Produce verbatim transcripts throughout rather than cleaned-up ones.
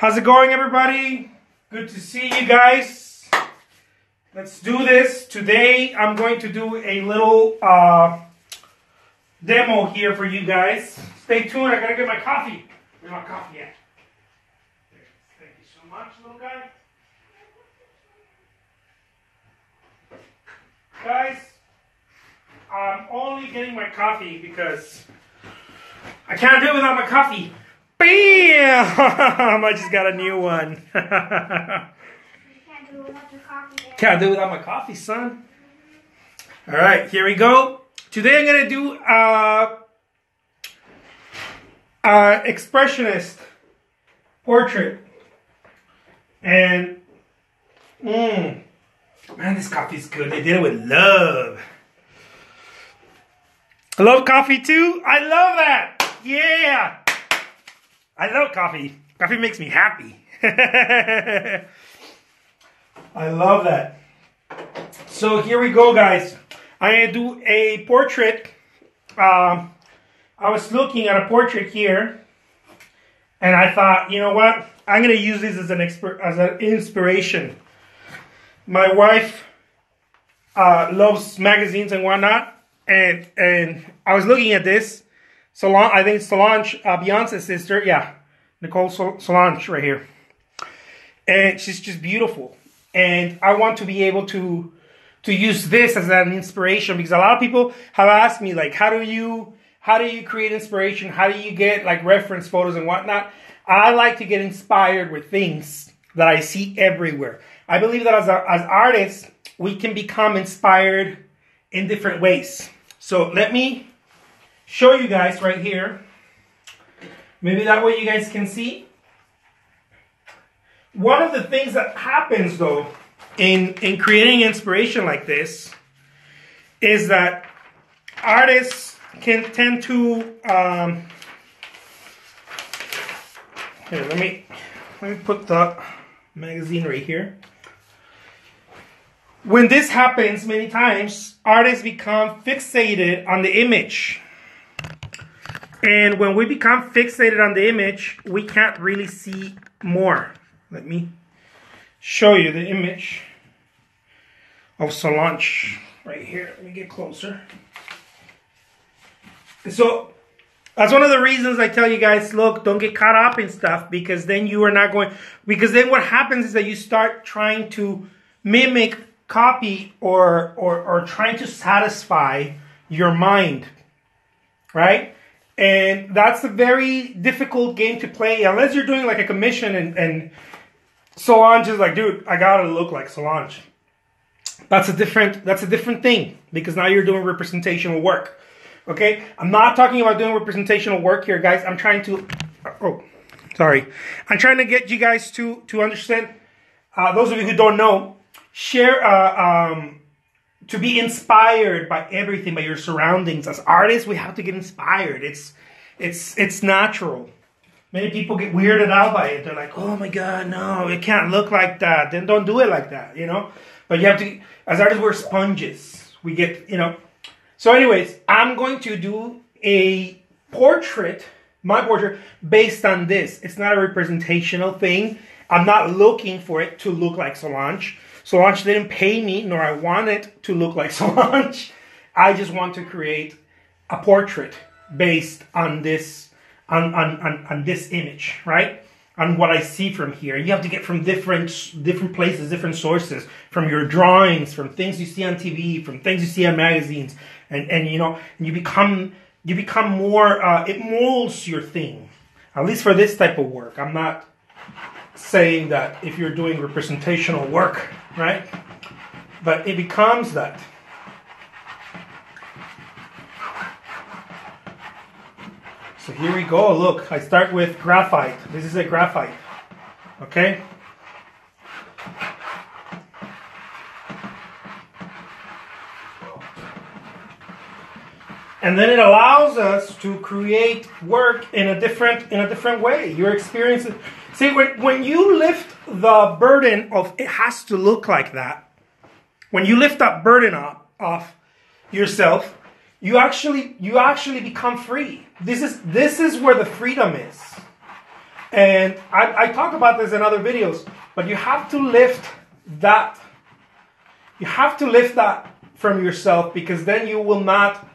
How's it going, everybody? Good to see you guys. Let's do this. Today I'm going to do a little uh, demo here for you guys. Stay tuned. I gotta get my coffee. Where's my coffee at? Thank you so much, little guy. Guys, I'm only getting my coffee because I can't do it without my coffee. Bam! I just got a new one. You can't do it without your coffee. Can't do it without my coffee, son. All right, here we go. Today I'm gonna do uh, uh, expressionist portrait. And mmm. Man, this coffee is good. They did it with love. I love coffee too. I love that. Yeah. I love coffee. Coffee makes me happy. I love that. So here we go, guys. I'm going to do a portrait. Um, I was looking at a portrait here. And I thought, you know what? I'm going to use this as an, exp- as an inspiration. My wife uh, loves magazines and whatnot, and and I was looking at this. Solange, I think Solange, uh, Beyonce's sister, yeah, Nicole Sol Solange right here, and she's just beautiful. And I want to be able to to use this as an inspiration, because a lot of people have asked me, like, how do you how do you create inspiration? How do you get like reference photos and whatnot? I like to get inspired with things that I see everywhere. I believe that as, a, as artists, we can become inspired in different ways. So let me show you guys right here. Maybe that way you guys can see. One of the things that happens, though, in, in creating inspiration like this, is that artists can tend to... Um, here, let me, let me put the magazine right here. When this happens many times, artists become fixated on the image. And when we become fixated on the image, we can't really see more. Let me show you the image of Solange right here. Let me get closer. So that's one of the reasons I tell you guys, look, don't get caught up in stuff, because then you are not going, because then what happens is that you start trying to mimic, copy, or, or, or trying to satisfy your mind, right? And that's a very difficult game to play, unless you're doing like a commission and, and Solange is like, dude, I gotta look like Solange. That's a different, that's a different thing, because now you're doing representational work, okay? I'm not talking about doing representational work here, guys. I'm trying to, oh, sorry. I'm trying to get you guys to, to understand, uh, those of you who don't know, Share uh, um, to be inspired by everything, by your surroundings. As artists, we have to get inspired. It's it's it's natural. Many people get weirded out by it. They're like, "Oh my God, no, it can't look like that." Then don't do it like that, you know. But you have to. As artists, we're sponges. We get, you know. So, anyways, I'm going to do a portrait, my portrait, based on this. It's not a representational thing. I'm not looking for it to look like Solange. Solange didn't pay me, nor I want it to look like Solange. I just want to create a portrait based on this, on, on, on, on this image, right? On what I see from here. You have to get from different, different places, different sources, from your drawings, from things you see on T V, from things you see on magazines, and, and you know, you become, you become more, uh, it molds your thing, at least for this type of work. I'm not saying that if you're doing representational work, right? But it becomes that. So here we go. Look, I start with graphite. This is a graphite. Okay? And then it allows us to create work in a different in a different way. Your experience. See, when, when you lift the burden of it has to look like that, when you lift that burden off, off yourself, you actually you actually become free. This is this is where the freedom is. And I, I talk about this in other videos, but you have to lift that. You have to lift that from yourself, because then you will not,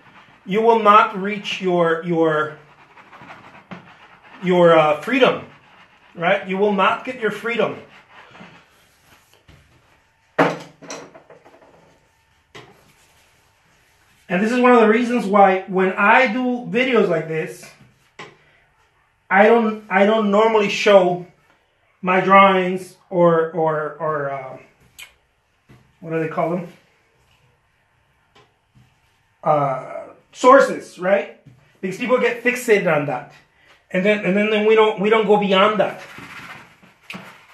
you will not reach your your your uh, freedom, right? You will not get your freedom. And this is one of the reasons why when I do videos like this, I don't I don't normally show my drawings or or or uh, what do they call them? Uh, sources, right? Because people get fixated on that, and then and then, then we don't we don't go beyond that.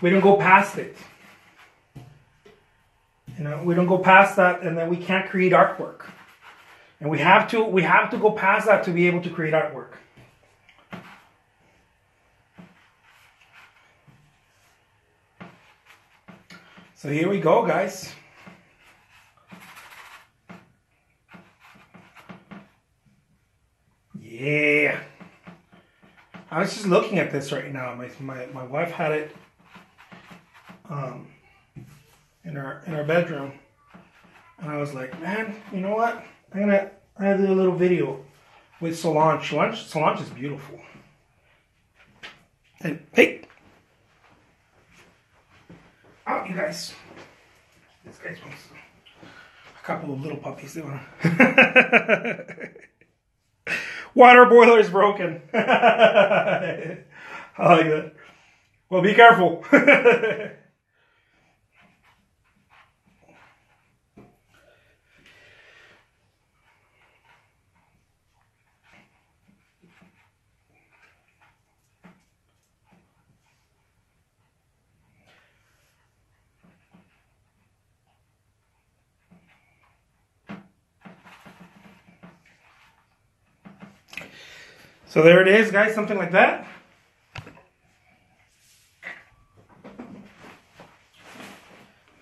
We don't go past it. You know, we don't go past that, and then we can't create artwork. And we have to we have to go past that to be able to create artwork. So here we go, guys. Yeah, I was just looking at this right now. My my, my wife had it um, in our in our bedroom, and I was like, man, you know what? I'm gonna I'm gonna do a little video with Solange. Solange, Solange is beautiful. Hey, hey! Oh, you guys! This guy wants a couple of little puppies. They wanna. Water boiler is broken. I like that. Well, be careful. So there it is, guys, something like that.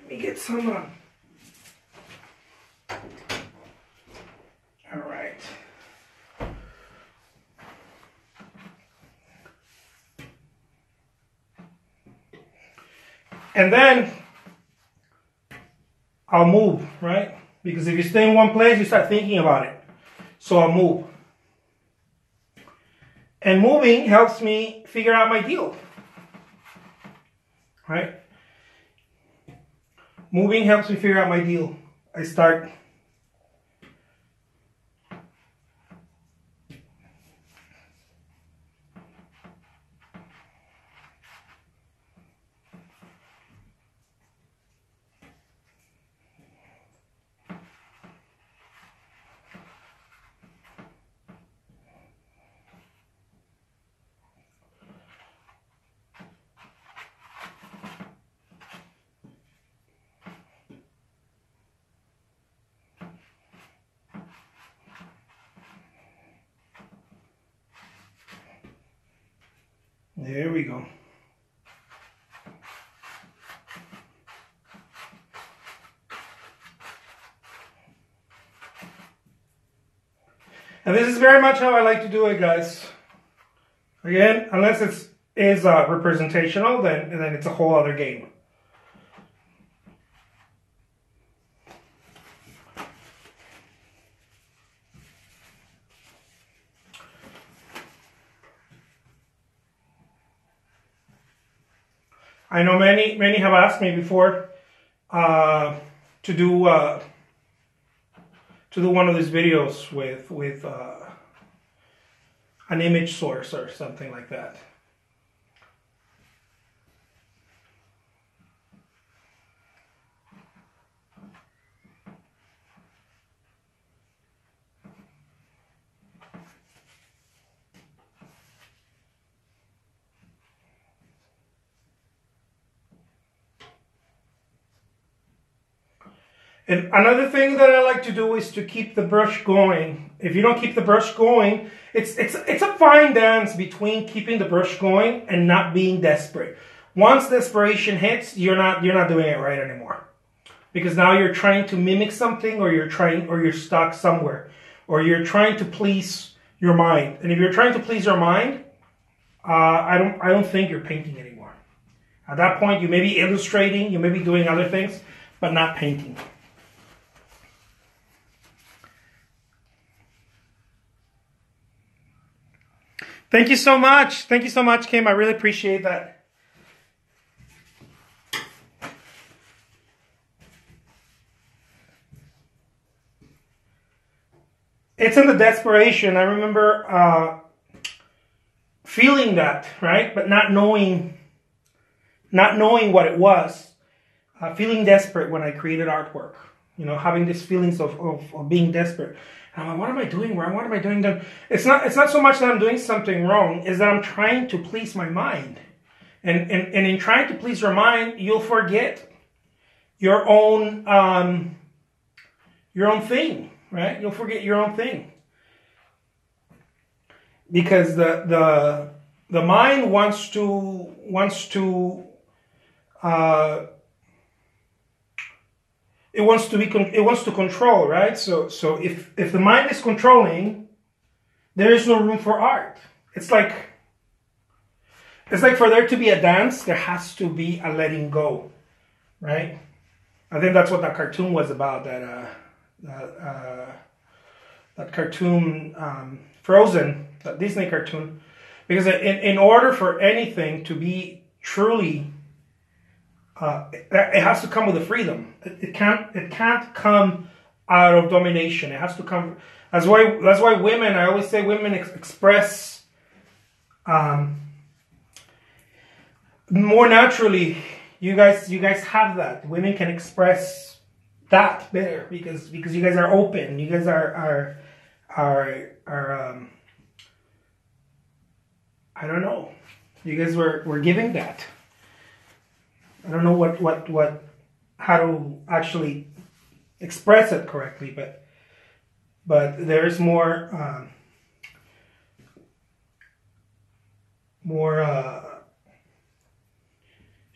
Let me get some. Uh... All right. And then I'll move, right? Because if you stay in one place, you start thinking about it. So I'll move. And moving helps me figure out my deal, right? Moving helps me figure out my deal. I start. There we go. And this is very much how I like to do it, guys. Again, unless it's is uh, representational, then then it's a whole other game. I know many many have asked me before uh, to do uh, to do one of these videos with with uh, an image source or something like that. And another thing that I like to do is to keep the brush going. If you don't keep the brush going, it's it's it's a fine dance between keeping the brush going and not being desperate. Once desperation hits, you're not you're not doing it right anymore, because now you're trying to mimic something, or you're trying or you're stuck somewhere, or you're trying to please your mind. And if you're trying to please your mind, uh, I don't, I don't think you're painting anymore. At that point, you may be illustrating, you may be doing other things, but not painting. Thank you so much. Thank you so much, Kim. I really appreciate that. It's in the desperation. I remember uh, feeling that, right? But not knowing, not knowing what it was. Uh, feeling desperate when I created artwork. You know, having these feelings of, of, of being desperate. I'm like, what am I doing wrong? What am I doing then? It's not, it's not so much that I'm doing something wrong. It's that I'm trying to please my mind. And, and, and in trying to please your mind, you'll forget your own, um, your own thing, right? You'll forget your own thing. Because the, the, the mind wants to, wants to, uh, It wants to be. It wants to control, right? So, so if if the mind is controlling, there is no room for art. It's like, it's like for there to be a dance, there has to be a letting go, right? I think that's what that cartoon was about. That uh, that, uh, that cartoon, um, Frozen, that Disney cartoon, because in in order for anything to be truly, Uh, it, it has to come with a freedom. It, it can't. It can't come out of domination. It has to come. That's why. That's why women. I always say women ex express um, more naturally. You guys. You guys have that. Women can express that better because because you guys are open. You guys are are are are. Um, I don't know. You guys were were giving that. I don't know what, what, what, how to actually express it correctly, but, but there is more, um, more, uh,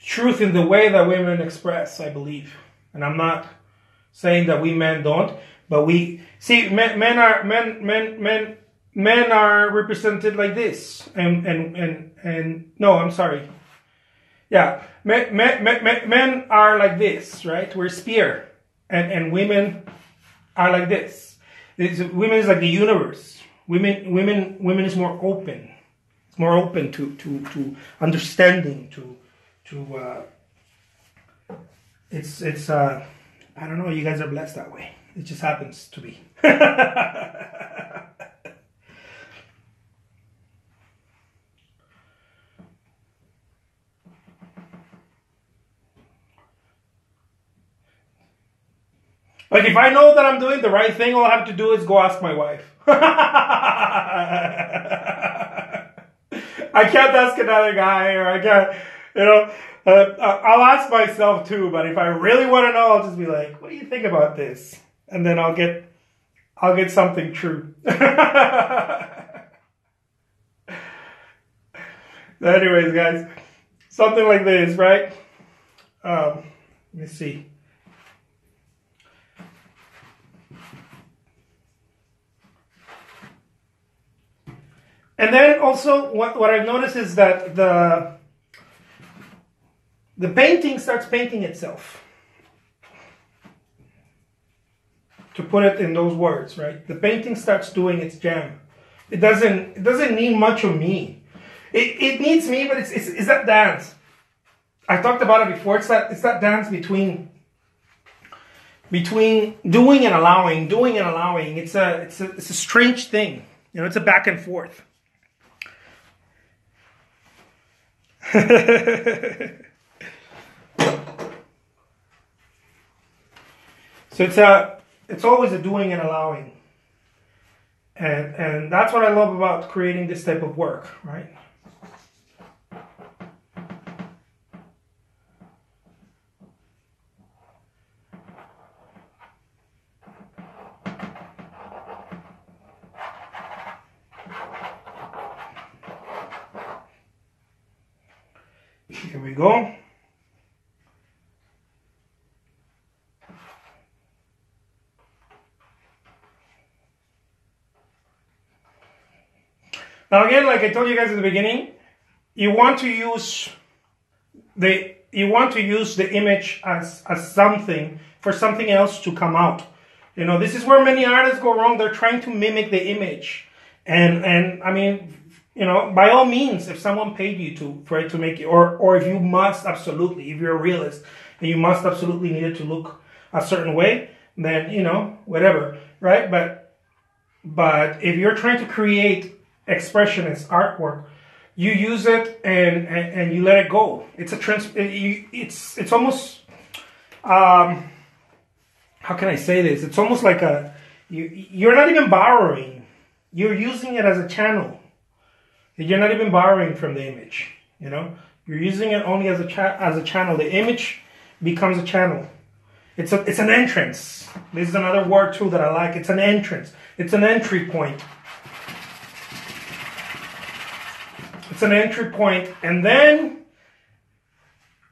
truth in the way that women express, I believe. And I'm not saying that we men don't, but we, see, men, men are, men, men, men, men are represented like this. And, and, and, and, no, I'm sorry. Yeah, men, men, men, men are like this, right? We're spear, and and women are like this. It's, women is like the universe. Women, women, women is more open. It's more open to to to understanding. To to uh, it's it's uh, I don't know. You guys are blessed that way. It just happens to be. Like, if I know that I'm doing the right thing, all I have to do is go ask my wife. I can't ask another guy, or I can't, you know, uh, I'll ask myself too, but if I really want to know, I'll just be like, what do you think about this? And then I'll get, I'll get something true. Anyways, guys, something like this, right? Um, let me see. And then also, what, what I've noticed is that the, the painting starts painting itself. To put it in those words, right? The painting starts doing its jam. It doesn't, it doesn't need much of me. It, it needs me, but it's, it's, it's that dance. I talked about it before. It's that, it's that dance between, between doing and allowing, doing and allowing. It's a, it's a, it's a strange thing. You know, it's a back and forth. So it's a, it's always a doing and allowing, and and that's what I love about creating this type of work, right? Here we go. Now again, like I told you guys at the beginning, you want to use the you want to use the image as as something for something else to come out. You know, this is where many artists go wrong. They're trying to mimic the image, and and I mean, you know, by all means, if someone paid you to for it to make it, or or if you must absolutely, if you're a realist and you must absolutely need it to look a certain way, then you know, whatever, right? But but if you're trying to create expressionist artwork, you use it and and, and you let it go. It's a trans. It's it's almost. Um, How can I say this? It's almost like a, you, you're not even borrowing. You're using it as a channel. You're not even borrowing from the image, you know? You're using it only as a, cha as a channel. The image becomes a channel. It's, a, it's an entrance. This is another word too that I like. It's an entrance. It's an entry point. It's an entry point. And then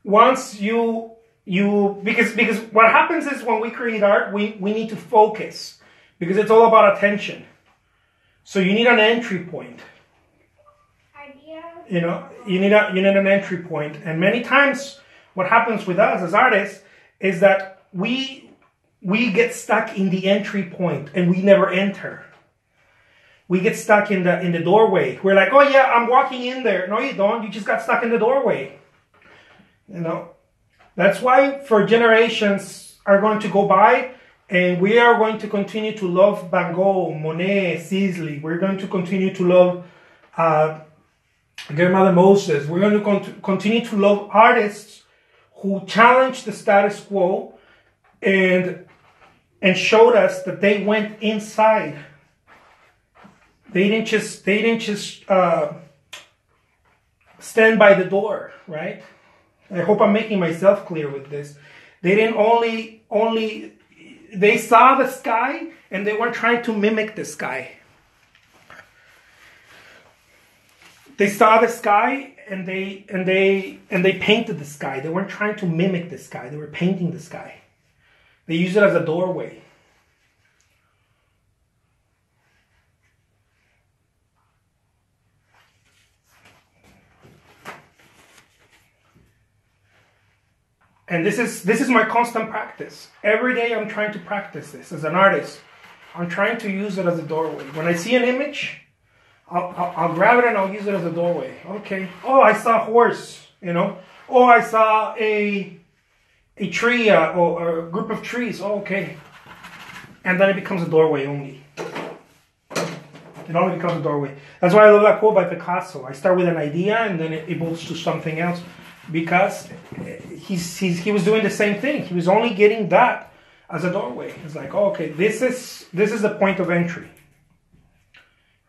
once you... You because because what happens is when we create art, we, we need to focus because it's all about attention. So you need an entry point. Idea. You know, you need a you need an entry point. And many times what happens with us as artists is that we we get stuck in the entry point and we never enter. We get stuck in the in the doorway. We're like, oh yeah, I'm walking in there. No, you don't, you just got stuck in the doorway. You know? That's why for generations are going to go by and we are going to continue to love Van Gogh, Monet, Sisley. We're going to continue to love uh, Grandmother Moses. We're going to con continue to love artists who challenged the status quo and, and showed us that they went inside. They didn't just, they didn't just uh, stand by the door, right? I hope I'm making myself clear with this. They didn't only, only, they saw the sky and they weren't trying to mimic the sky. They saw the sky and they, and they, and they painted the sky. They weren't trying to mimic the sky. They were painting the sky. They used it as a doorway. And this is, this is my constant practice. Every day I'm trying to practice this as an artist. I'm trying to use it as a doorway. When I see an image, I'll, I'll, I'll grab it and I'll use it as a doorway. Okay. Oh, I saw a horse, you know. Oh, I saw a, a tree uh, or, or a group of trees. Oh, okay. And then it becomes a doorway only. It only becomes a doorway. That's why I love that quote by Picasso. I start with an idea and then it evolves to something else. Because he's, he's, he was doing the same thing. He was only getting that as a doorway. It's like, oh, okay, this is, this is the point of entry,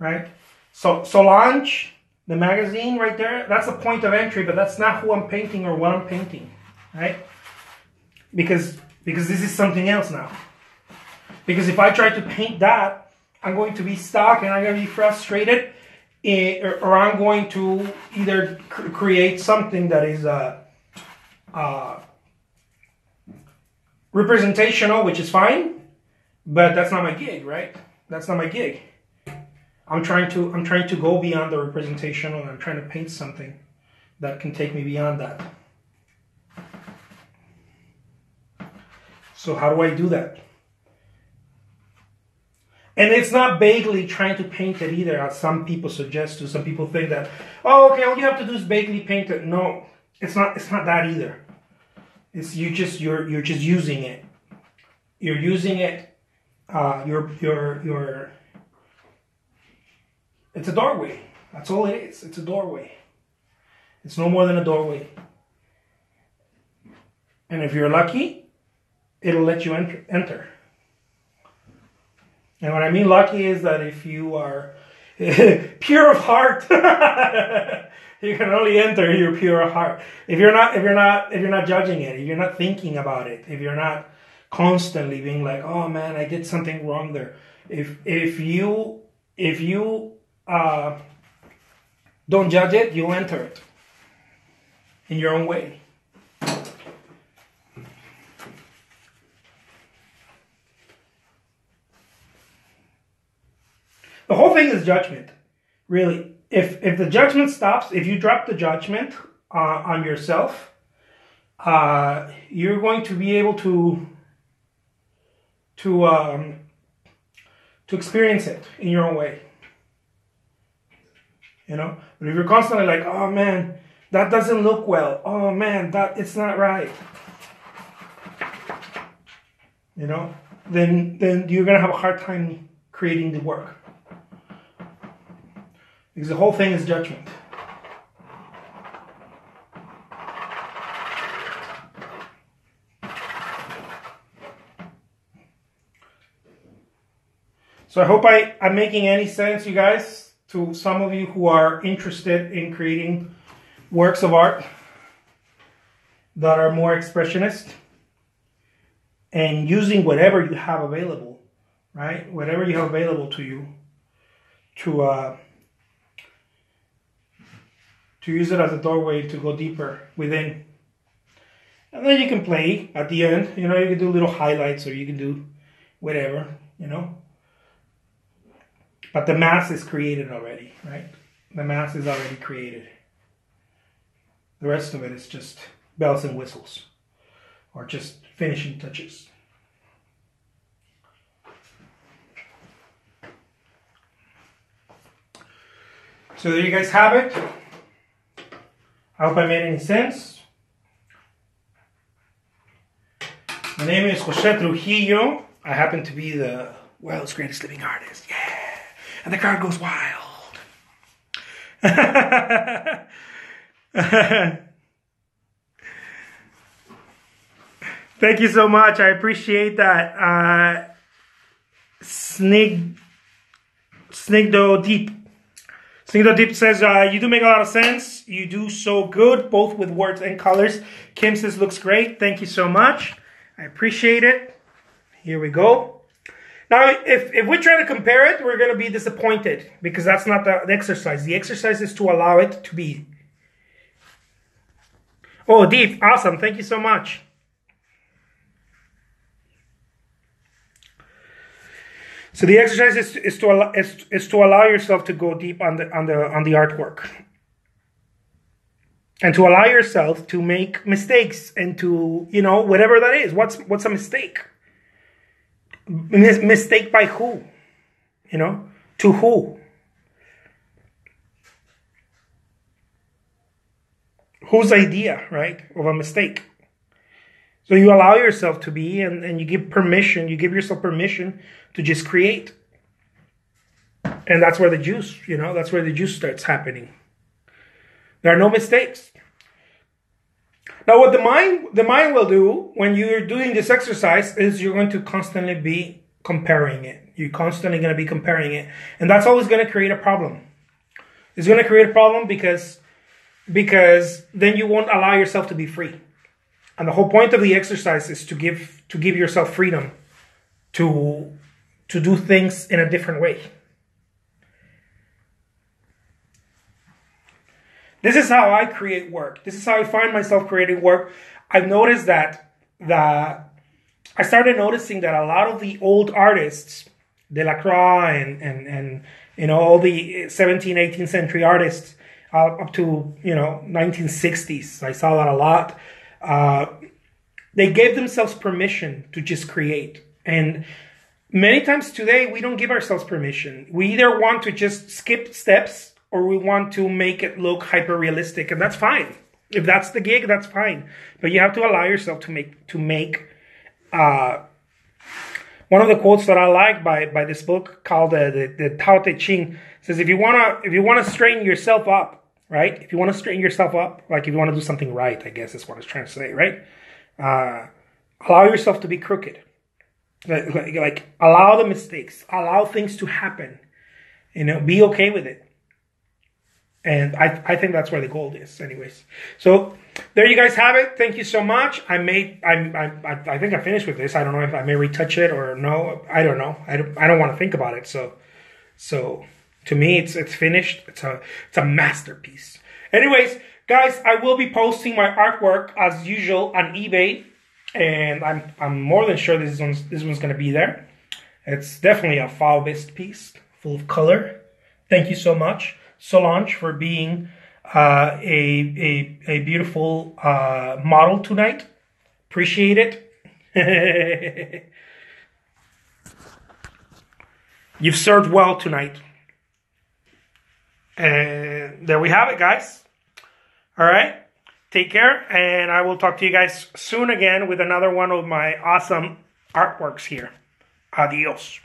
right? So Solange, the magazine right there, that's the point of entry, but that's not who I'm painting or what I'm painting, right? Because, because this is something else now. Because if I try to paint that, I'm going to be stuck and I'm going to be frustrated. It, or I'm going to either cr create something that is uh, uh, representational, which is fine, but that's not my gig, right? That's not my gig. I'm trying to I'm trying to go beyond the representational, and I'm trying to paint something that can take me beyond that. So how do I do that? And it's not vaguely trying to paint it either, as some people suggest to. Some people think that, oh, okay, all you have to do is vaguely paint it. No, it's not. It's not that either. It's you just you're you're just using it. You're using it. Uh, you're you're you're. It's a doorway. That's all it is. It's a doorway. It's no more than a doorway. And if you're lucky, it'll let you enter. Enter. And what I mean lucky is that if you are pure of heart, you can only enter your pure heart. If you're not, if you're not, if you're not judging it, if you're not thinking about it, if you're not constantly being like, "Oh man, I did something wrong there." If if you if you uh, don't judge it, you enter it in your own way. The whole thing is judgment, really. if if the judgment stops, if you drop the judgment uh, on yourself, uh, you're going to be able to to um, to experience it in your own way. You know, but if you're constantly like, oh man, that doesn't look well. Oh man, that it's not right. You know, then then you're gonna have a hard time creating the work. Because the whole thing is judgment. So I hope I, I'm making any sense, you guys, to some of you who are interested in creating works of art that are more expressionist and using whatever you have available, right? Whatever you have available to you to... Uh, to use it as a doorway to go deeper within. And then you can play at the end, you know, you can do little highlights or you can do whatever, you know. But the mass is created already, right? The mass is already created. The rest of it is just bells and whistles or just finishing touches. So there you guys have it. I hope I made any sense. My name is Jose Trujillo. I happen to be the world's greatest living artist. Yeah! And the crowd goes wild. Thank you so much. I appreciate that. Uh, Snig... Snigdo Deep. Snigdo Deep says, uh, you do make a lot of sense. You do so good, both with words and colors. Kim says, looks great. Thank you so much. I appreciate it. Here we go. Now, if, if we try to compare it, we're going to be disappointed because that's not the exercise. The exercise is to allow it to be. Oh, Deep, awesome. Thank you so much. So the exercise is is to allow, is, is to allow yourself to go deep on the on the on the artwork, and to allow yourself to make mistakes and to, you know, whatever that is. What's what's a mistake? Mis- mistake by who? You know, to who? Whose idea, right, of a mistake? So you allow yourself to be, and, and you give permission, you give yourself permission to just create. And that's where the juice, you know, that's where the juice starts happening. There are no mistakes. Now what the mind, the mind will do when you're doing this exercise is you're going to constantly be comparing it. You're constantly going to be comparing it. And that's always going to create a problem. It's going to create a problem because, because then you won't allow yourself to be free. And the whole point of the exercise is to give to give yourself freedom to to do things in a different way. This is how I create work. This is how I find myself creating work. I've noticed that the I started noticing that a lot of the old artists, Delacroix and and and you know, all the seventeenth, eighteenth century artists uh, up to, you know, nineteen sixties. I saw that a lot. Uh, they gave themselves permission to just create. And many times today, we don't give ourselves permission. We either want to just skip steps or we want to make it look hyper-realistic. And that's fine. If that's the gig, that's fine. But you have to allow yourself to make... to make. Uh, one of the quotes that I like by, by this book called uh, the, the Tao Te Ching says, if you want to if you want to straighten yourself up, right? If you want to straighten yourself up, like if you want to do something right, I guess is what I was trying to say, right? Uh, allow yourself to be crooked. Like, like, like, allow the mistakes. Allow things to happen. You know, be okay with it. And I, I think that's where the gold is, anyways. So there you guys have it. Thank you so much. I may, I, I, I think I finished with this. I don't know if I may retouch it or no. I don't know. I don't, I don't want to think about it. So, so... To me, it's it's finished. It's a it's a masterpiece. Anyways, guys, I will be posting my artwork as usual on eBay, and I'm I'm more than sure this one's this one's gonna be there. It's definitely a file-based piece, full of color. Thank you so much. Solange for being uh, a, a, a beautiful uh, model tonight. Appreciate it. You've served well tonight. And there we have it, guys. All right. Take care, and I will talk to you guys soon again with another one of my awesome artworks here. Adios.